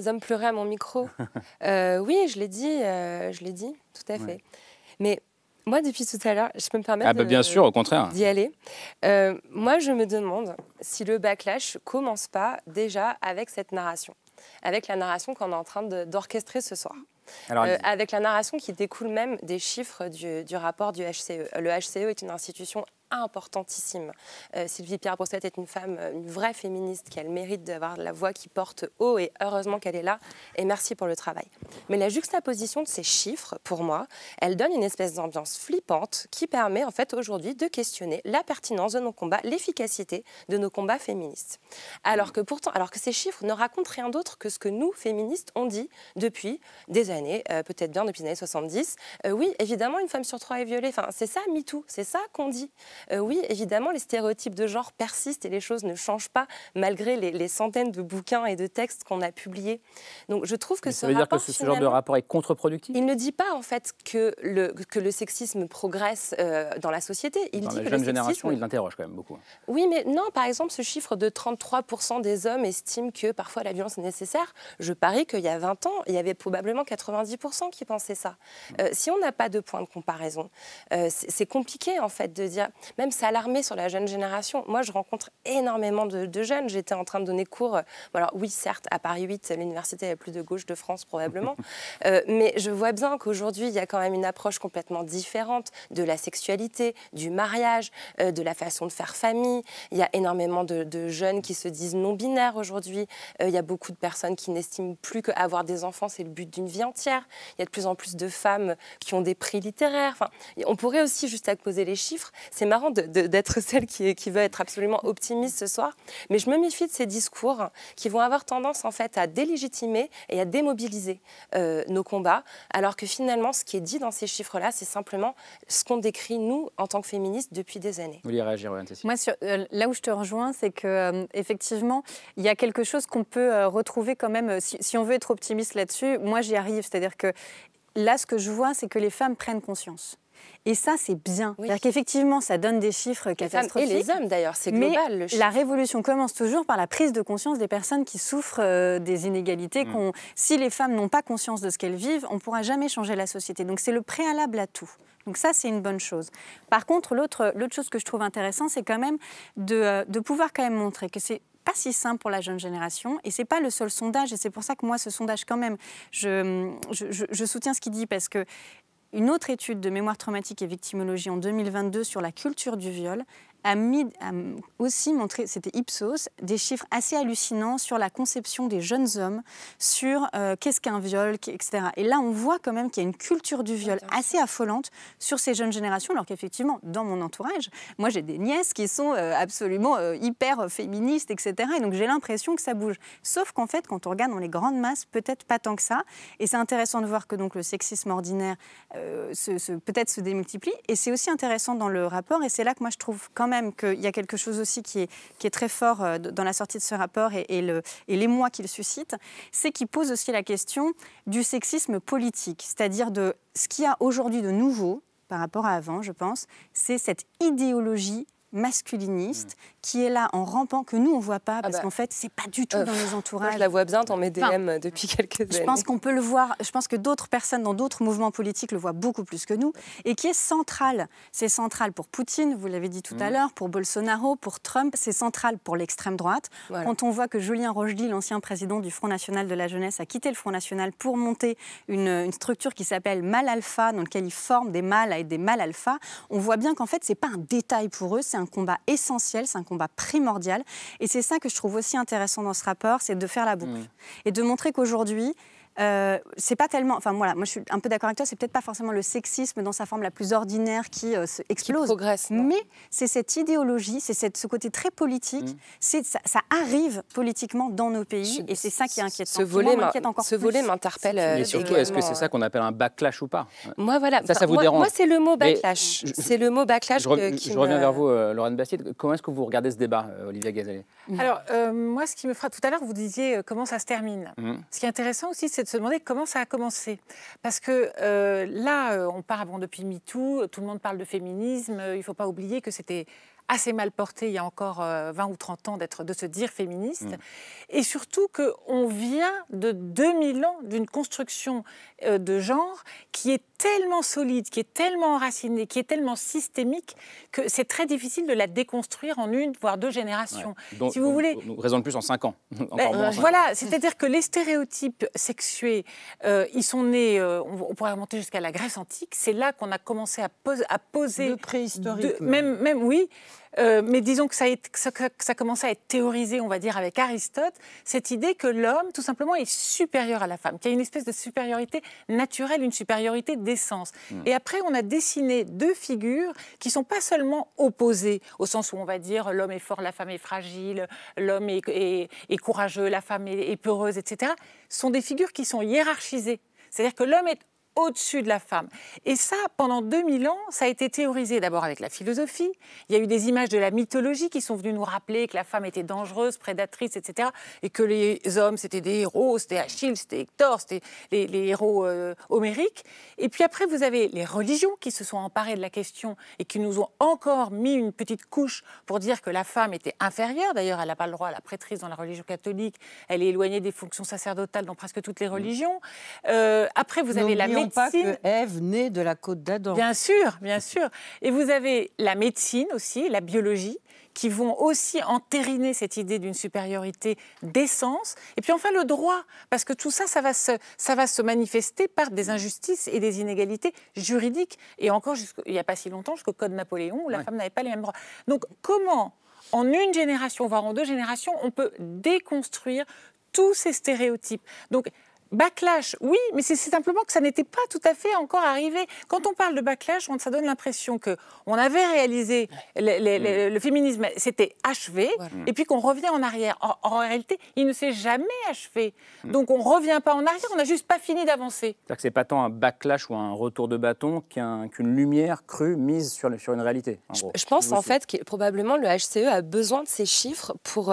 Les hommes pleuraient à mon micro. Oui, je l'ai dit, tout à fait. Ouais. Mais moi, depuis tout à l'heure, je peux me permettre d'y aller. Moi, je me demande si le backlash commence pas déjà avec cette narration, avec la narration qu'on est en train d'orchestrer ce soir. Alors, avec la narration qui découle même des chiffres du rapport du HCE. Le HCE est une institution importantissime. Sylvie Pierre-Brossette est une femme, une vraie féministe qui a le mérite d'avoir la voix qui porte haut et heureusement qu'elle est là et merci pour le travail. Mais la juxtaposition de ces chiffres, pour moi, elle donne une espèce d'ambiance flippante qui permet en fait aujourd'hui de questionner la pertinence de nos combats, l'efficacité de nos combats féministes. Alors que pourtant, alors que ces chiffres ne racontent rien d'autre que ce que nous, féministes, on dit depuis des années, peut-être bien depuis les années 70. Oui, évidemment, une femme sur trois est violée. Enfin, c'est ça, MeToo, c'est ça qu'on dit. Oui, évidemment, les stéréotypes de genre persistent et les choses ne changent pas malgré les centaines de bouquins et de textes qu'on a publiés. Donc je trouve que ça veut dire que ce genre de rapport est contre-productif. Il ne dit pas en fait que le sexisme progresse dans la société. Il dit que la jeune génération, il l'interroge quand même beaucoup. Oui, mais non, par exemple, ce chiffre de 33% des hommes estiment que parfois la violence est nécessaire. Je parie qu'il y a 20 ans, il y avait probablement 90% qui pensaient ça. Si on n'a pas de point de comparaison, c'est compliqué en fait de dire. Même s'alarmer sur la jeune génération. Moi, je rencontre énormément de jeunes. J'étais en train de donner cours. Alors oui, certes, à Paris 8, l'université la plus de gauche de France, probablement. Mais je vois bien qu'aujourd'hui, il y a quand même une approche complètement différente de la sexualité, du mariage, de la façon de faire famille. Il y a énormément de jeunes qui se disent non-binaires aujourd'hui. Il y a beaucoup de personnes qui n'estiment plus qu'avoir des enfants, c'est le but d'une vie entière. Il y a de plus en plus de femmes qui ont des prix littéraires. Enfin, on pourrait aussi juste poser les chiffres. C'est marrant d'être celle qui veut être absolument optimiste ce soir, mais je me méfie de ces discours qui vont avoir tendance en fait à délégitimer et à démobiliser nos combats, alors que finalement ce qui est dit dans ces chiffres-là, c'est simplement ce qu'on décrit nous en tant que féministes depuis des années. Vous voulez réagir, Anne-Cécile ? Moi, là où je te rejoins, c'est que effectivement, il y a quelque chose qu'on peut retrouver quand même. Si on veut être optimiste là-dessus, moi j'y arrive, c'est-à-dire que là, ce que je vois, c'est que les femmes prennent conscience. Et ça, c'est bien. Oui. C'est-à-dire qu'effectivement, ça donne des chiffres catastrophiques. Et les hommes, d'ailleurs, c'est global. Mais le chiffre. La révolution commence toujours par la prise de conscience des personnes qui souffrent des inégalités. Mmh. Si les femmes n'ont pas conscience de ce qu'elles vivent, on ne pourra jamais changer la société. Donc c'est le préalable à tout. Donc ça, c'est une bonne chose. Par contre, l'autre chose que je trouve intéressante, c'est quand même de pouvoir quand même montrer que c'est pas si simple pour la jeune génération, et c'est pas le seul sondage, et c'est pour ça que moi, ce sondage, quand même, je soutiens ce qu'il dit, parce que une autre étude de mémoire traumatique et victimologie en 2022 sur la culture du viol a aussi montré, c'était Ipsos, des chiffres assez hallucinants sur la conception des jeunes hommes, sur qu'est-ce qu'un viol, etc. Et là, on voit quand même qu'il y a une culture du viol assez affolante sur ces jeunes générations, alors qu'effectivement, dans mon entourage, moi j'ai des nièces qui sont absolument hyper féministes, etc. Et donc j'ai l'impression que ça bouge. Sauf qu'en fait, quand on regarde dans les grandes masses, peut-être pas tant que ça. Et c'est intéressant de voir que donc le sexisme ordinaire peut-être se démultiplie, et c'est aussi intéressant dans le rapport, et c'est là que moi je trouve quand même qu'il y a quelque chose aussi qui est très fort dans la sortie de ce rapport et l'émoi qu'il suscite, c'est qu'il pose aussi la question du sexisme politique, c'est-à-dire de ce qu'il y a aujourd'hui de nouveau par rapport à avant, je pense, c'est cette idéologie masculiniste qui est là en rampant, que nous on voit pas, parce qu'en fait c'est pas du tout dans les entourages. Moi, je la vois bien dans mes DM depuis quelques années. Je pense qu'on peut le voir, je pense que d'autres personnes dans d'autres mouvements politiques le voient beaucoup plus que nous, et qui est central. C'est central pour Poutine, vous l'avez dit tout à l'heure, pour Bolsonaro, pour Trump, c'est central pour l'extrême droite. Voilà. Quand on voit que Julien Rochedy, l'ancien président du Front national de la jeunesse, a quitté le Front national pour monter une structure qui s'appelle Mal alpha, dans laquelle il forme des mâles et des mâles alpha, on voit bien qu'en fait c'est pas un détail pour eux, c'est un combat essentiel, c'est un combat primordial. Et c'est ça que je trouve aussi intéressant dans ce rapport, c'est de faire la boucle. Oui. Et de montrer qu'aujourd'hui, c'est pas tellement... Enfin, voilà, moi, je suis un peu d'accord avec toi, c'est peut-être pas forcément le sexisme dans sa forme la plus ordinaire qui explose. Qui progresse. Mais c'est cette idéologie, c'est ce côté très politique, ça arrive politiquement dans nos pays, et c'est ça qui est inquiétant. Ce volet m'interpelle. Et surtout, est-ce que c'est ça qu'on appelle un backlash ou pas? Moi, voilà. Ça, ça vous dérange? Moi, c'est le mot backlash. C'est le mot backlash qui je reviens vers vous, Lauren Bastide. Comment est-ce que vous regardez ce débat, Olivia Gazalé? Alors, moi, ce qui me frappe... Tout à l'heure, vous disiez comment ça se termine. Ce qui est intéressant aussi, c'est de se demander comment ça a commencé. Parce que là, on parle, bon, depuis MeToo, tout le monde parle de féminisme, il ne faut pas oublier que c'était assez mal porté il y a encore 20 ou 30 ans de se dire féministe. Et surtout qu'on vient de 2000 ans d'une construction de genre qui est tellement solide, qui est tellement enracinée, qui est tellement systémique que c'est très difficile de la déconstruire en une, voire deux générations. Ouais. Donc, si vous voulez... raison de plus en 5 ans. Voilà, c'est-à-dire que les stéréotypes sexués, ils sont nés, on pourrait remonter jusqu'à la Grèce antique, c'est là qu'on a commencé à poser... Le préhistorique. Même, oui. Mais disons que ça commençait à être théorisé, on va dire, avec Aristote, cette idée que l'homme, tout simplement, est supérieur à la femme, qu'il y a une espèce de supériorité naturelle, une supériorité d'essence. Et après, on a dessiné deux figures qui ne sont pas seulement opposées, au sens où on va dire l'homme est fort, la femme est fragile, l'homme est courageux, la femme est peureuse, etc. Ce sont des figures qui sont hiérarchisées. C'est-à-dire que l'homme est au-dessus de la femme. Et ça, pendant 2000 ans, ça a été théorisé d'abord avec la philosophie. Il y a eu des images de la mythologie qui sont venues nous rappeler que la femme était dangereuse, prédatrice, etc. Et que les hommes, c'était des héros, c'était Achille, c'était Hector, c'était les héros homériques. Et puis après, vous avez les religions qui se sont emparées de la question et qui nous ont encore mis une petite couche pour dire que la femme était inférieure. D'ailleurs, elle n'a pas le droit à la prêtrise dans la religion catholique. Elle est éloignée des fonctions sacerdotales dans presque toutes les religions. Après, vous avez la pas que Ève née de la côte d'Adam. Bien sûr, bien sûr. Et vous avez la médecine aussi, la biologie, qui vont aussi entériner cette idée d'une supériorité d'essence. Et puis enfin le droit, parce que tout ça, ça va se manifester par des injustices et des inégalités juridiques. Et encore, il n'y a pas si longtemps, jusqu'au Code Napoléon, où la femme n'avait pas les mêmes droits. Donc comment, en une génération, voire en deux générations, on peut déconstruire tous ces stéréotypes? Donc, backlash, oui, mais c'est simplement que ça n'était pas tout à fait encore arrivé. Quand on parle de backlash, ça donne l'impression qu'on avait réalisé le féminisme, c'était achevé, et puis qu'on revient en arrière. En réalité, il ne s'est jamais achevé. Donc on ne revient pas en arrière, on n'a juste pas fini d'avancer. C'est-à-dire que ce n'est pas tant un backlash ou un retour de bâton qu'une lumière crue mise sur une réalité. Je pense en fait que probablement le HCE a besoin de ces chiffres,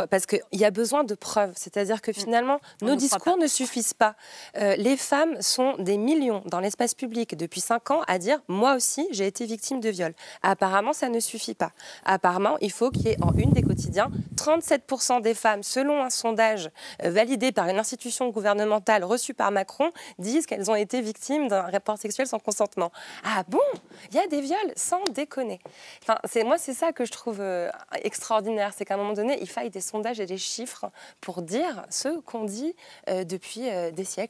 parce qu'il y a besoin de preuves. C'est-à-dire que finalement, nos discours ne suffisent pas. Les femmes sont des millions dans l'espace public depuis 5 ans à dire « moi aussi j'ai été victime de viol ». Apparemment ça ne suffit pas. Apparemment il faut qu'il y ait en une des quotidiens 37% des femmes, selon un sondage validé par une institution gouvernementale reçue par Macron, disent qu'elles ont été victimes d'un rapport sexuel sans consentement. Ah bon? Il y a des viols, sans déconner. Enfin, moi c'est ça que je trouve extraordinaire, c'est qu'à un moment donné il faille des sondages et des chiffres pour dire ce qu'on dit depuis des siècle.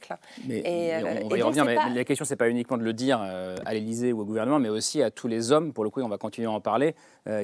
Mais on va y revenir, mais la question, c'est pas uniquement de le dire à l'Élysée ou au gouvernement, mais aussi à tous les hommes, pour le coup, on va continuer à en parler,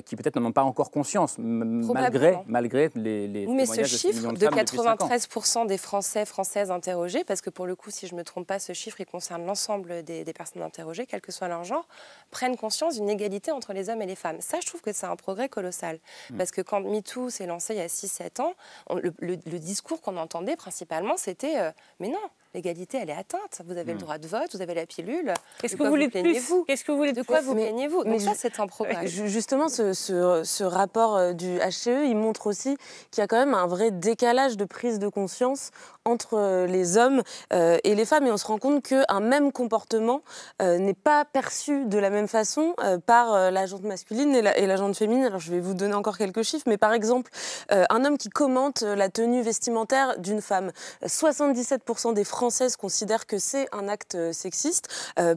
qui peut-être n'en ont pas encore conscience, malgré les mais ce chiffre de 93% des Français, Françaises interrogés, parce que pour le coup, si je ne me trompe pas, ce chiffre, il concerne l'ensemble des personnes interrogées, quel que soit leur genre, prennent conscience d'une égalité entre les hommes et les femmes. Ça, je trouve que c'est un progrès colossal. Parce que quand MeToo s'est lancé il y a 6-7 ans, le discours qu'on entendait principalement, c'était mais non, l'égalité, elle est atteinte. Vous avez le droit de vote, vous avez la pilule. Qu'est-ce que vous voulez de plus? Qu'est-ce que vous voulez de quoi vous plaignez-vous? Mais ça, c'est un progrès. Justement, ce rapport du HCE, il montre aussi qu'il y a quand même un vrai décalage de prise de conscience entre les hommes et les femmes. Et on se rend compte qu'un même comportement n'est pas perçu de la même façon par la gente masculine et la gente féminine. Alors, je vais vous donner encore quelques chiffres, mais par exemple, un homme qui commente la tenue vestimentaire d'une femme, 77% des Françaises considèrent que c'est un acte sexiste.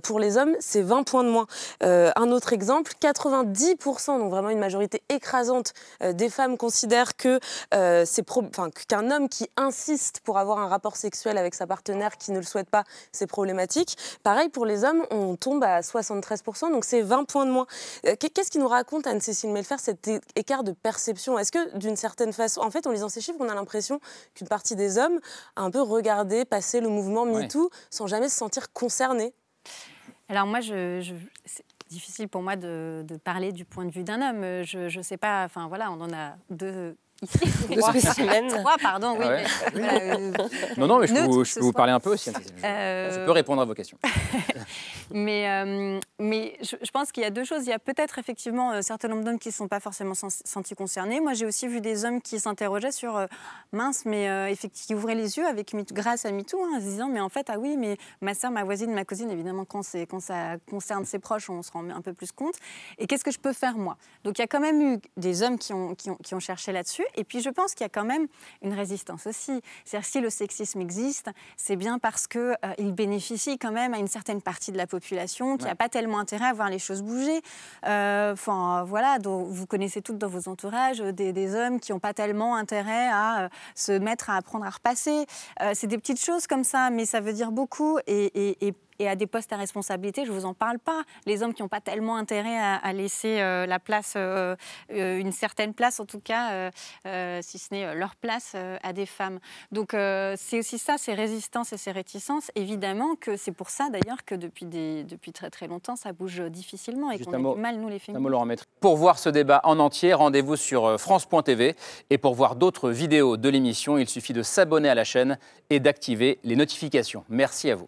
Pour les hommes, c'est 20 points de moins. Un autre exemple, 90%, donc vraiment une majorité écrasante des femmes considèrent que qu'un homme qui insiste pour avoir un rapport sexuel avec sa partenaire qui ne le souhaite pas, c'est problématique. Pareil, pour les hommes, on tombe à 73%, donc c'est 20 points de moins. Qu'est-ce qui nous raconte, Anne-Cécile Melfer, cet écart de perception? Est-ce que, d'une certaine façon, en fait, en lisant ces chiffres, on a l'impression qu'une partie des hommes a un peu regardé, passé le mouvement MeToo sans jamais se sentir concerné? Alors moi, c'est difficile pour moi de parler du point de vue d'un homme. Je ne sais pas, enfin voilà, on en a deux... Trois, pardon, oui. Non, mais je peux vous parler un peu aussi. Je peux répondre à vos questions. Mais je pense qu'il y a deux choses. Il y a peut-être effectivement un certain nombre d'hommes qui ne sont pas forcément sentis concernés. Moi, j'ai aussi vu des hommes qui s'interrogeaient sur mince, mais qui ouvraient les yeux avec MeToo, grâce à MeToo, en se disant mais en fait, ah oui, mais ma soeur, ma voisine, ma cousine, évidemment, quand ça concerne ses proches, on se rend un peu plus compte. Et qu'est-ce que je peux faire, moi? Donc, il y a quand même eu des hommes qui ont cherché là-dessus. Et puis, je pense qu'il y a quand même une résistance aussi. C'est-à-dire, si le sexisme existe, c'est bien parce qu'il bénéficie quand même à une certaine partie de la population qui n'a pas tellement intérêt à voir les choses bouger. Enfin, voilà, donc, vous connaissez toutes dans vos entourages des hommes qui n'ont pas tellement intérêt à se mettre à apprendre à repasser. C'est des petites choses comme ça, mais ça veut dire beaucoup. Et à des postes à responsabilité, je ne vous en parle pas. Les hommes qui n'ont pas tellement intérêt à laisser la place, une certaine place en tout cas, si ce n'est leur place, à des femmes. Donc c'est aussi ça, ces résistances et ces réticences. Évidemment que c'est pour ça d'ailleurs que depuis très très longtemps, ça bouge difficilement et qu'on a du mal, nous les féministes. Pour voir ce débat en entier, rendez-vous sur France.tv. Et pour voir d'autres vidéos de l'émission, il suffit de s'abonner à la chaîne et d'activer les notifications. Merci à vous.